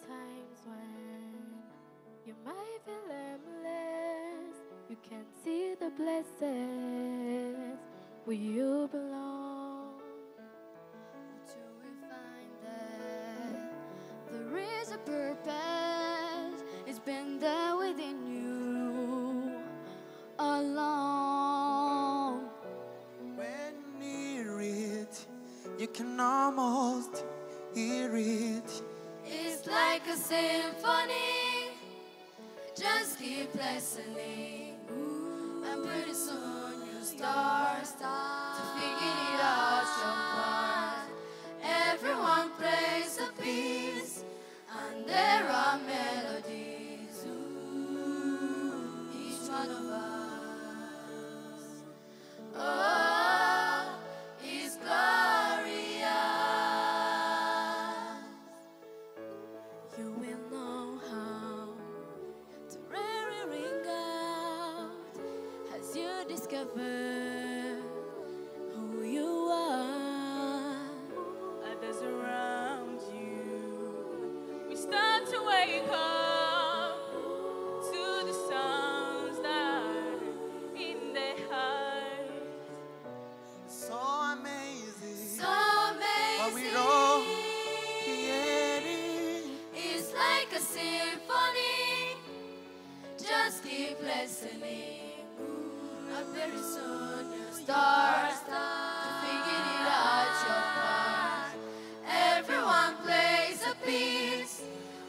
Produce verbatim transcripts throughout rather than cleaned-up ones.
times when you might feel aimless, you can see the blessings where you belong. Until we find that there is a purpose, it's been there within you along. When near it, you can almost hear it. It's like a symphony, just keep listening. Ooh. And pretty soon you'll start, start to figure it out your part. Everyone plays a piece, and there are melodies. Ooh. Each one of us. Oh. Who you are, others around you, we start to wake up to the sounds that are in their hearts. So amazing, so amazing, what we're all creating. It's like a symphony, just keep listening. And very soon you start to figure it out your part. Everyone plays a piece,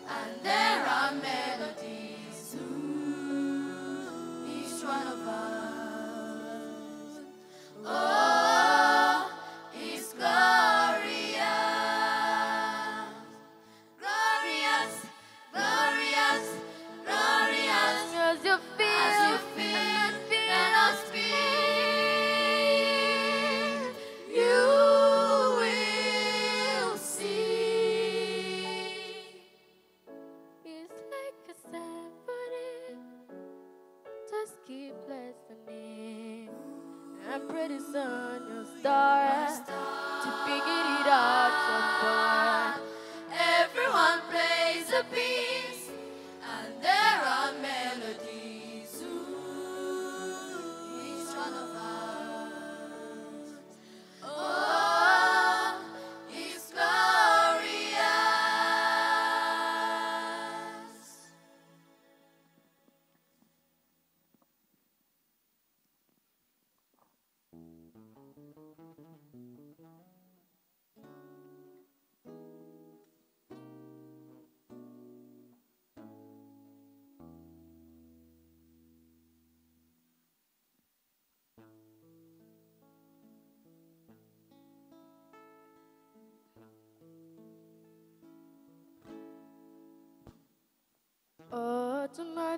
and there are melodies. Ooh, each one of us. Oh, it's glorious, glorious, glorious, glorious. As you feel, as you feel. Speed, you will see. It's like a symphony, just keep listening, and pretty soon you'll start to figure it out your part. Everyone plays a piece, and there are melodies. Oh, to my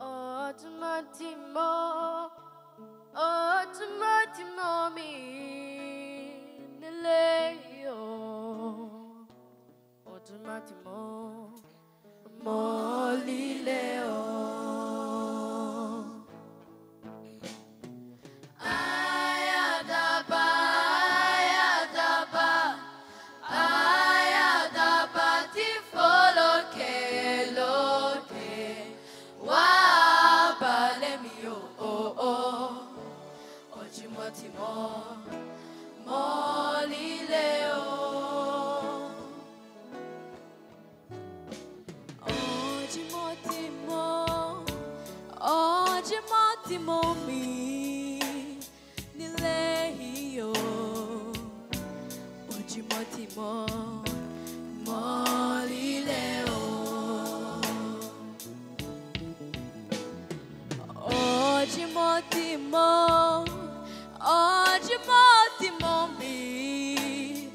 oh, to my Timo, oh, to my Timomi, the lady, oh. Matimo, Molly Leo. Ayadaba, ayadaba, ayadaba, tifolo ke loke. Wa balemi o o o. Ojimatimo, Molly Leo. Timommi, nileyo, ojimotimo, molileo, ojimotimo, ojimotimommi,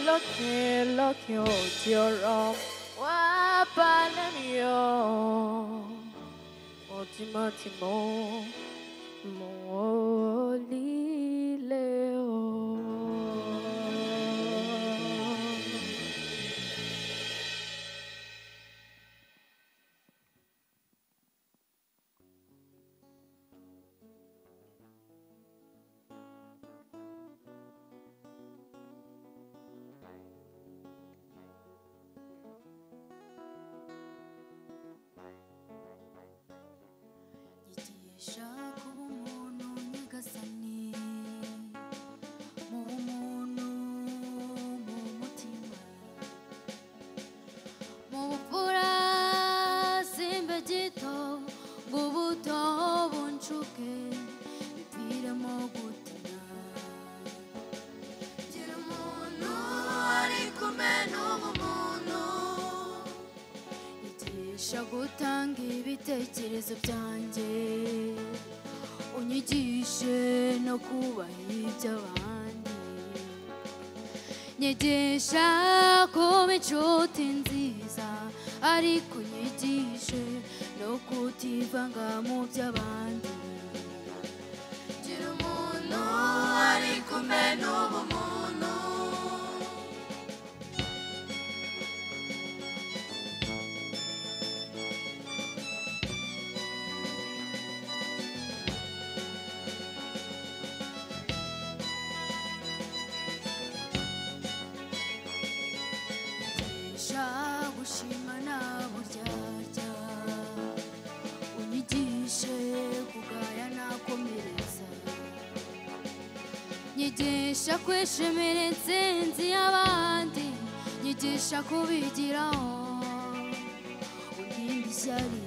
Lokyo Tioro Wapanamio Otimotimo Moli Leo. Nyigisha kwishimira intsinzi y'abandi, nyigisha kubigiraho ugenda ishyari.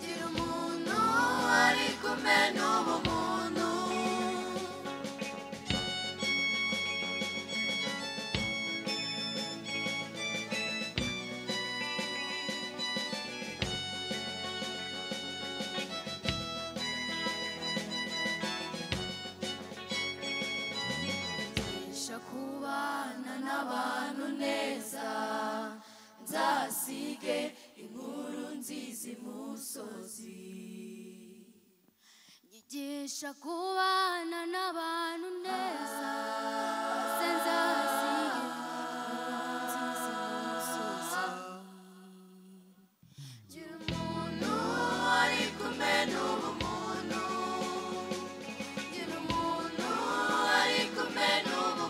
Gira umuntu ari kumwe n'uwo muntu. Zasige inkuru nzizi musozi. Nyigisha kubana n'abantu neza. Zasige inkuru nzizi musozi. Gira umuntu ari kumwe n'uwo muntu. Gira umuntu ari kumwe n'uwo muntu.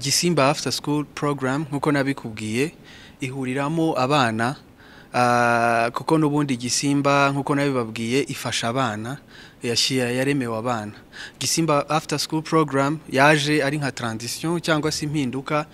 Gisimba after school program nkuko nabikubwiye ihuriramo abana uh, kuko nubundi Gisimba nkuko nabibabwiye ifasha abana yashia yaremewe abana. Gisimba after school program yaje ari nka transition cyangwa se impinduka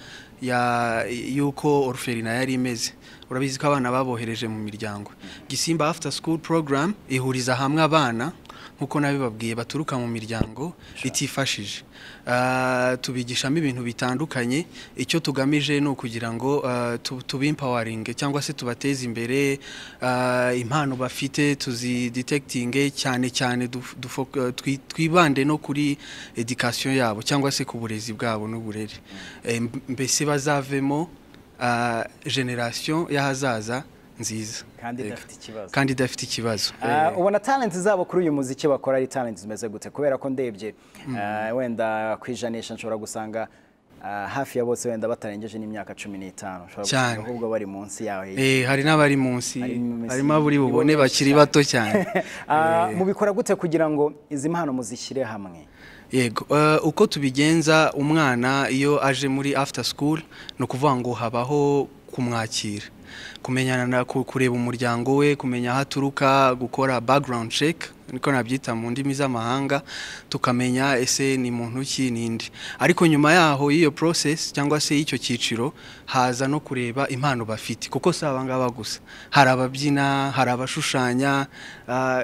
ya yuko orphelinat yari imeze. Urabizi ko abana babohereje mu miryango. Gisimba after school program ihuriza hamwe abana nkuko nabibabwiye baturuka mu miryango bitifashije. Uh, tubigishamo ibintu bitandukanye, icyo tugamije no kugira ngo uh, tubempowering cyangwa se tubateze imbere, uh, impano bafite tuzi detecting cyane cyane twibande no kuri education yabo cyangwa se kuburezi bwabo n'uburere. Mbese bazavemo uh, generation y'ahazaza nziza kandi dafite ikibazo. Ubona talent zabo kuri uyu muziki bakora ari talent zimeze gute kubera ko ndebye wenda kwijanisha nshobora gusanga hafi ya bose wenda batarengeje n'imyaka cumi n'itanu ushobora kuvuga bari munsi yawe. Eh hari n'abari munsi harimo aburi bubone bakiri bato cyane. Mubikora gute kugira ngo izi mpano muzishyire hamwe? Yego uh, uko tubigenza umwana iyo aje muri after school no kuvuga ngo habaho kumwakira, kumenyana na kureba umuryango we, kumenya haturuka, gukora background check niko nabyita mu ndimi z'amahanga tukamenya ese ni muntu ki ninde. Ariko nyuma yaho iyo process cyangwa se icyo kiciro haza no kureba impano bafite, kuko sabanga bagusa harababyina, harabashushanya, uh,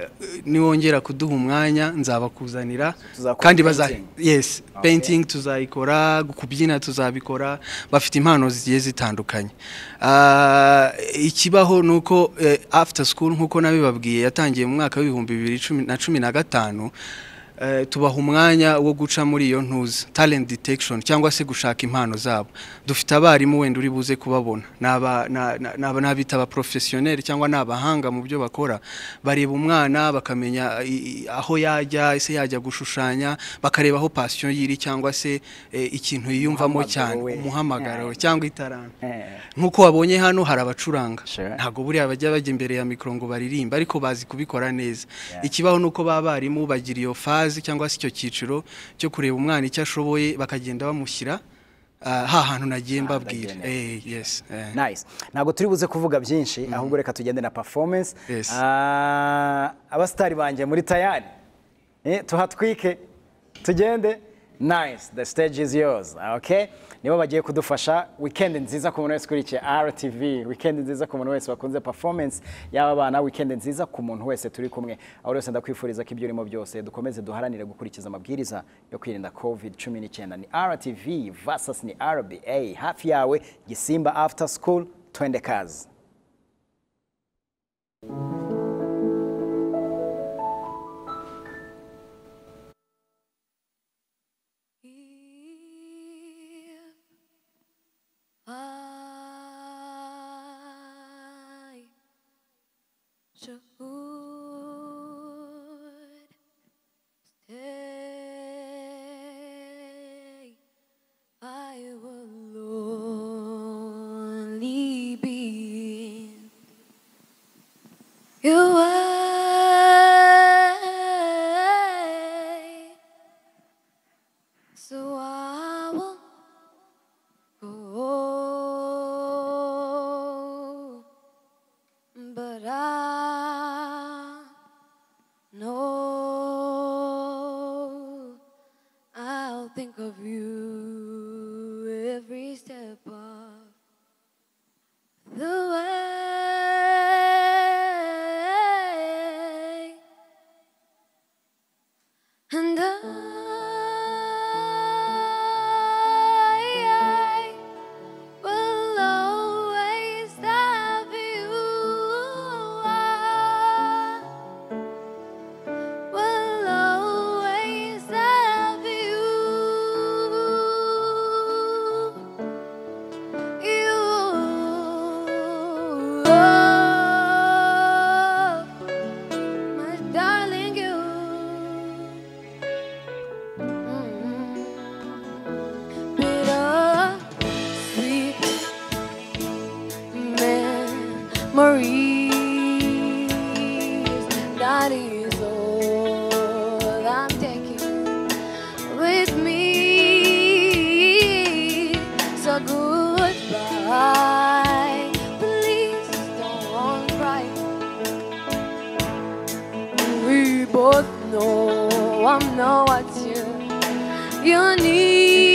niwongera kuduha umwanya nzabakuzanira kandi baza yes okay. Painting tuzayikora, gukubyina tuzabikora, bafite impano zigiye zitandukanye. Uh, ikibaho nuko eh, after school nkuko nabibabwiye yatangiye mu mwaka w'ibihumbi bibiri na cumi na gatanu, Uh, tubaha umwanya wo guca muri iyo ntuza talent detection cyangwa se gushaka impano zabo. Dufite abarimu wenda uri buze kubabona naba naba nabita aba professionnel cyangwa nabahanga mu byo bakora, bareba umwana bakamenya aho yajya, ese yajya gushushanya, bakareba aho passion yiri cyangwa se eh, ikintu yiyumvamo cyane, umuhamagaro yeah. cyangwa itarantu yeah. Nkuko wabonye hano harabacuranga sure. Ntago buri abajya bajya imbere ya mikrongo baririmba ariko bazi kubikora neza yeah. Ikibaho nuko babarimu bagiriyo fa cyangwa se icyo kiciro cyo kureba umwana icyo ashoboye bakagenda bamushyira ha hantu nagiye mbabwira. Eh yes nice, nago turi buze kuvuga byinshi ahubwo reka tugende na performance. Aba star banje muri tayari eh tuhatwike tugende. Nice, the stage is yours. Okay, niba bagiye kudufasha weekend nziza ku muntu wese kurikiye R T V, weekend nziza ku muntu wese bakunze performance y'aba bana, weekend nziza ku muntu wese turi kumwe. Aho rwose ndakwifuriza ko ibyo urimo byose dukomeze duharanire gukurikiza amabwiriza yo kwirinda covid cumi n'icyenda. Ni R T V versus ni R B A, hafi yawe Gisimba after school, twende kazi. Think of you every step of the way, and I will always love you. I will always love you. That is all I'm taking with me. So goodbye, please don't cry. We both know I'm not what you you need.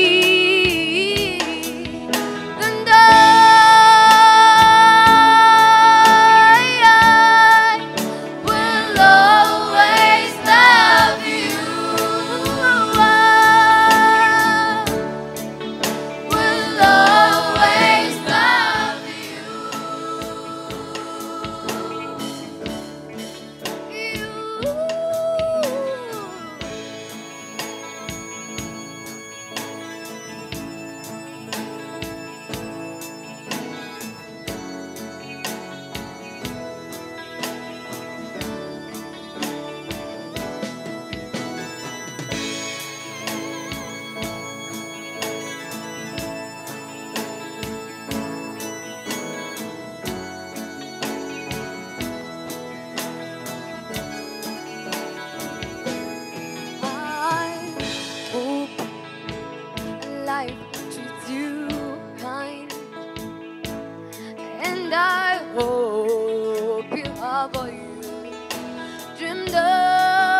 I hope you have all you dreamed of.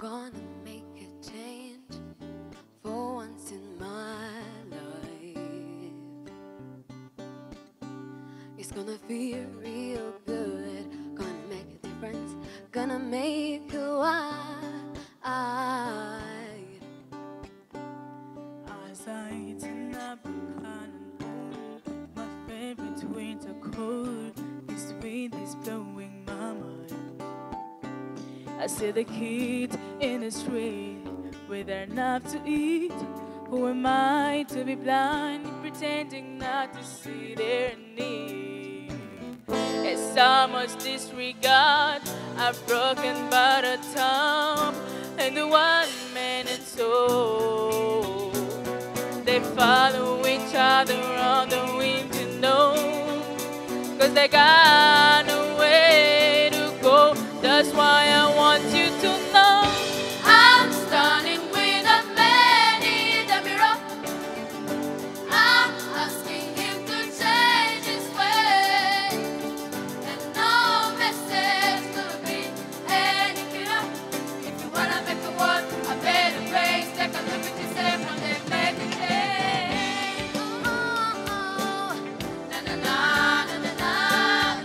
gonna make a change for once in my life. It's gonna feel real good, gonna make a difference, gonna make a wide. As I tighten up and hold my favorite winter coat, this wind is blowing my mind. I see the kids in the street with enough to eat. Who am I to be blind, pretending not to see their need? It's so much disregard. I've broken by the time and the one man and soul. They follow each other on the wind to know, 'cause they got no way to go. That's why I want you to know I'm standing with a man in the mirror. I'm asking him to change his way, and no message will be any clearer. If you wanna make the world a better place, take a look at yourself and then make a change. Oh, na na na na na na.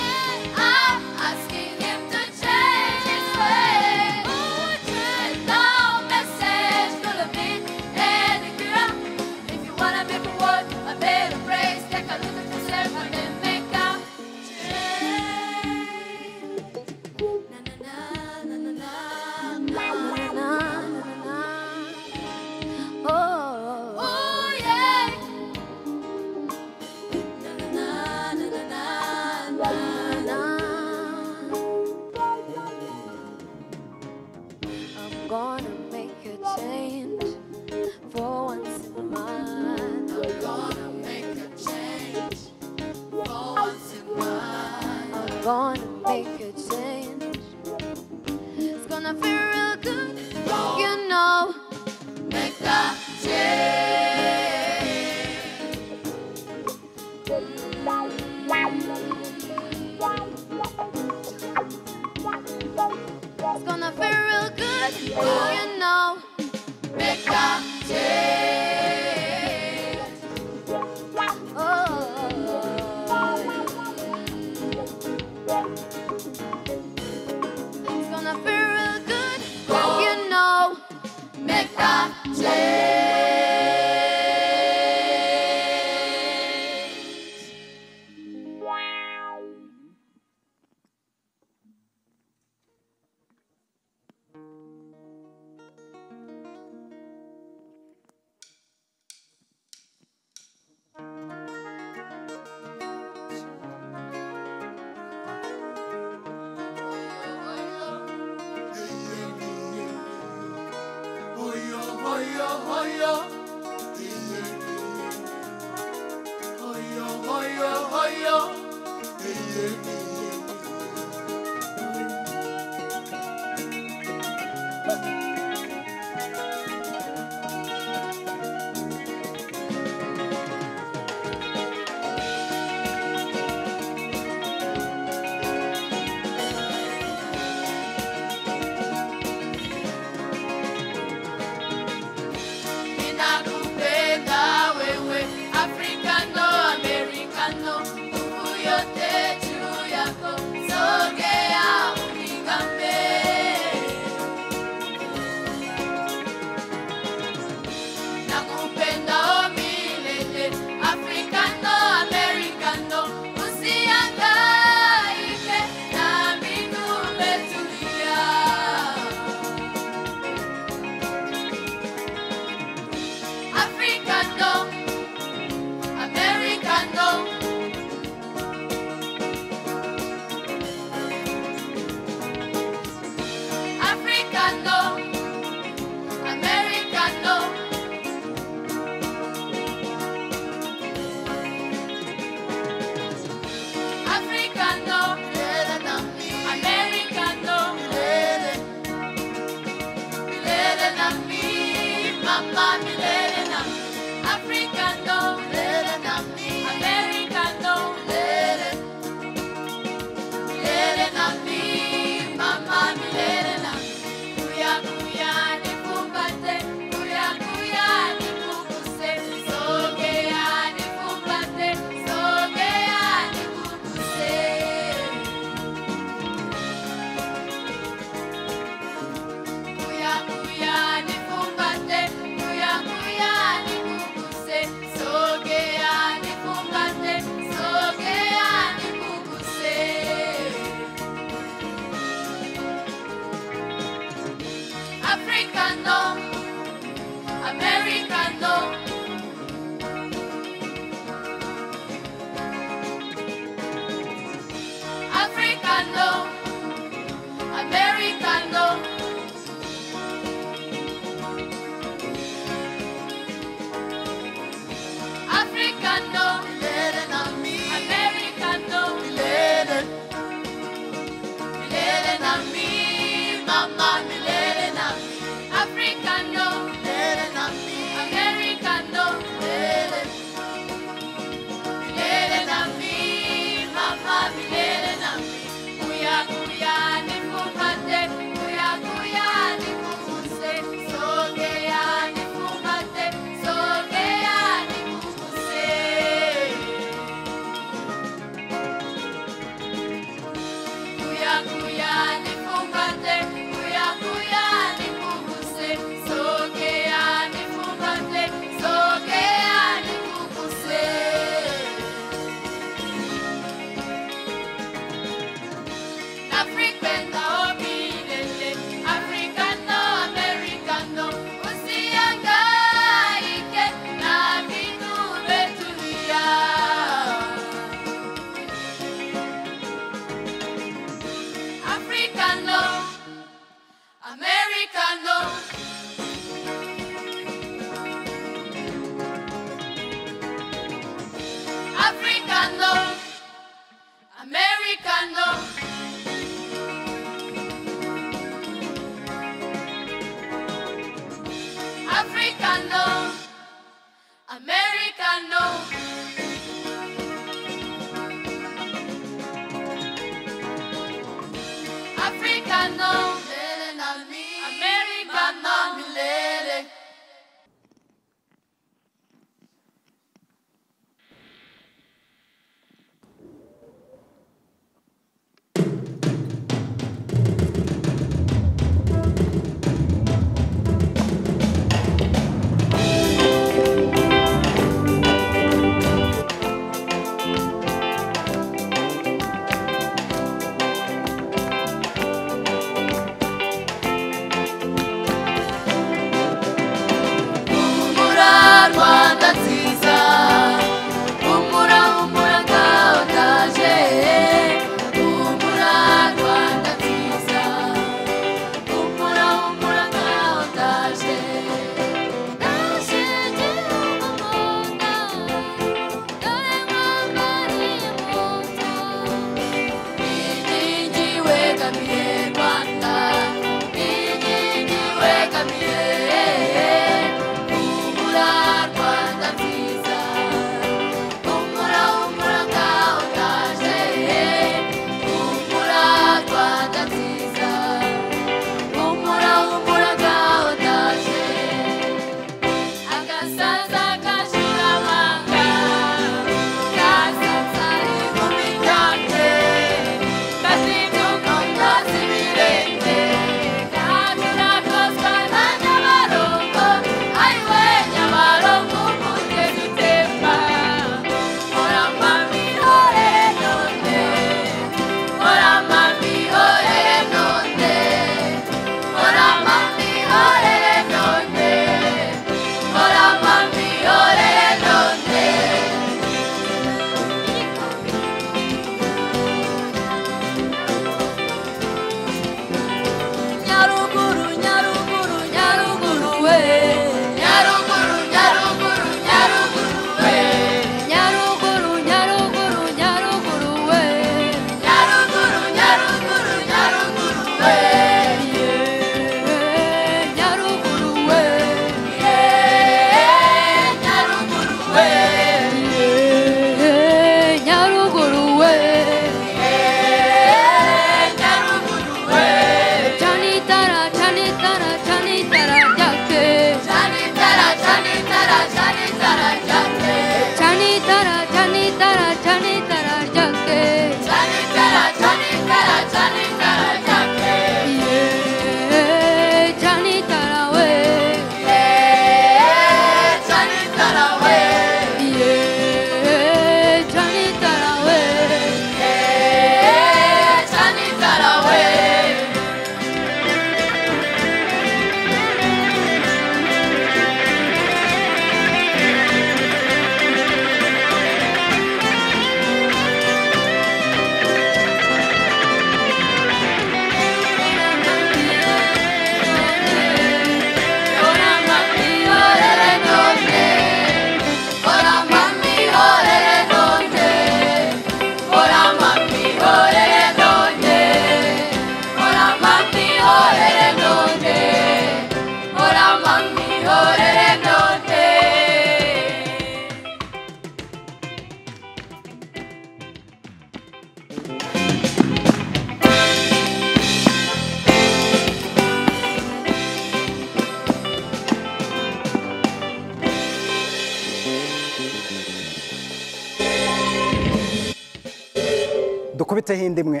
kubiteho indi imwe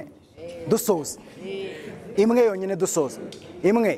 dusoza imwe yonyine dusoza imwe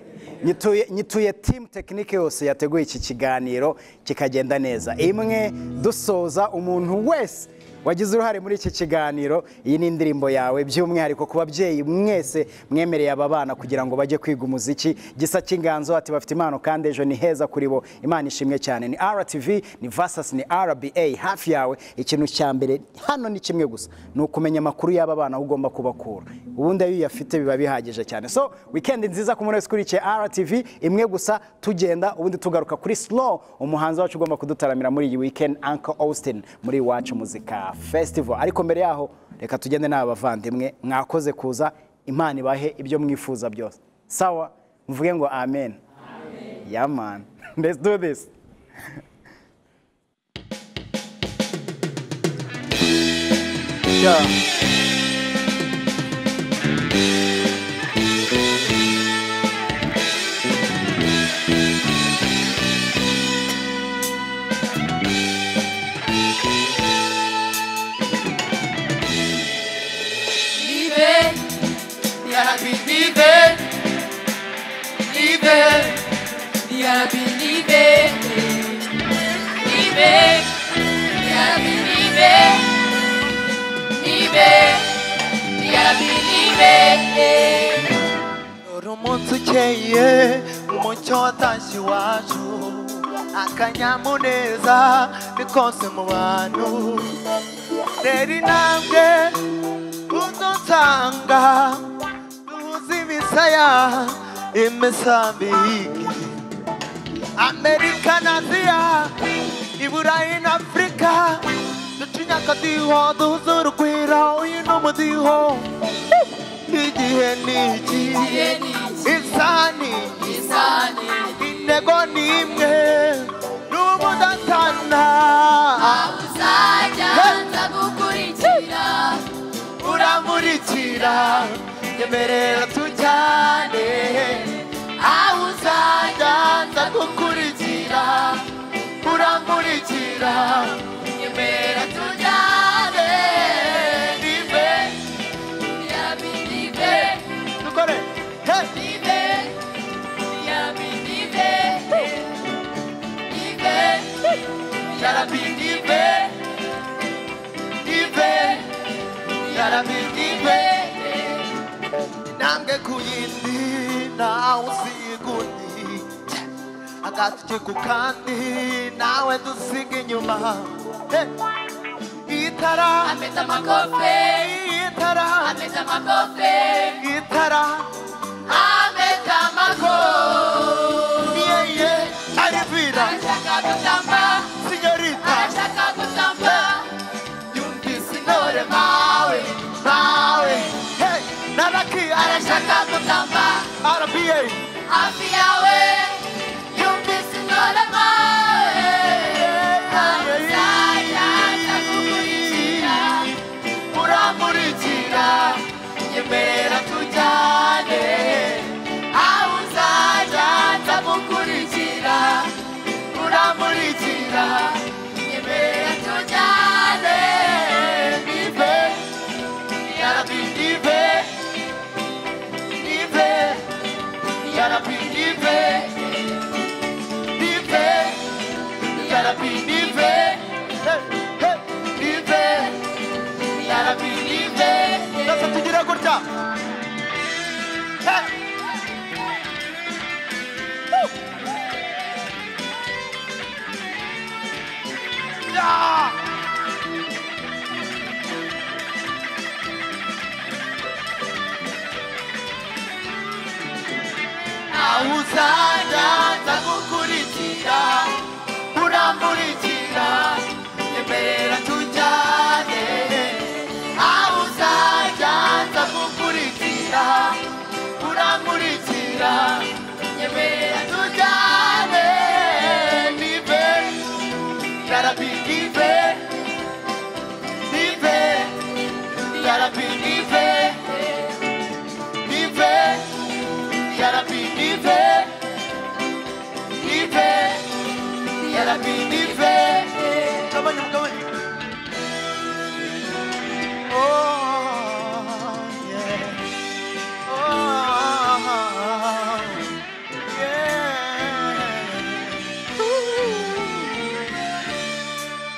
nyituye nyituye team technique yose yateguye iki kiganiro kikagenda neza imwe dusoza umuntu wese wagize uruhare muri iki kiganiro. Iyi ni indirimbo yawe by'umwihariko ku babyeyi mwese mwemereye aba bana kugira ngo baje kwiga umuziki. Gisa cy'inganzo ati bafite impano kandi ejo ni heza kuri bo. Imana ishimwe cyane. Ni R T V, ni versus, ni R B A hafi yawe. Ikintu cya mbere hano ni kimwe gusa nukumenya makuru y'aba bana ugomba kubakura, ubundi ayo yafite biba bihagije cyane. So weekend nziza ku munsi kuri cye R T V imwe gusa tugenda ubundi tugaruka kuri slow umuhanzi wacu ugomba kudutaramira muri iyi weekend Uncle Austin muri wacu muzika festival. Ariko mbere yaho reka tugende n'abavandimwe mwakoze kuza. Imana ibahe ibyo mwifuza byose. Sawa, mvuge ngo amen. Amen. Yeah man. Let's do this. Yeah. I believe it, believe it, I believe it, believe it, I believe it. Urumuntu cyeye umucyo watanshi wacu akanyamuneza bikonse mu bantu deri nambwe undutanga duhuze ibisaya imisambi America, Asia, Ibura in Africa. The Chinaka Diho, those are the Quira, you know, Madiho. It's sunny, it's sunny. In the Gonim, no more than Tana. Outside, Tabukurita, Uramurita, the Merel to Jane. Outside, Tabukurita. Pura muritira, you better to die. Live, ya believe. Look at it, live, ya believe. Live, ya believe. Live, ya believe. Nange kuyindi na usigundi. I got you candy now and to sing in your mouth. Itara, I met a macofe, Itara, I met a macofe, Itara, I met a maco. Yeah, yeah, I repeat, I got a number, senorita, I got a number. You'll be singing Maui, Maui. Hey, Nanaki, I got a number, R B A, R B A. Be different.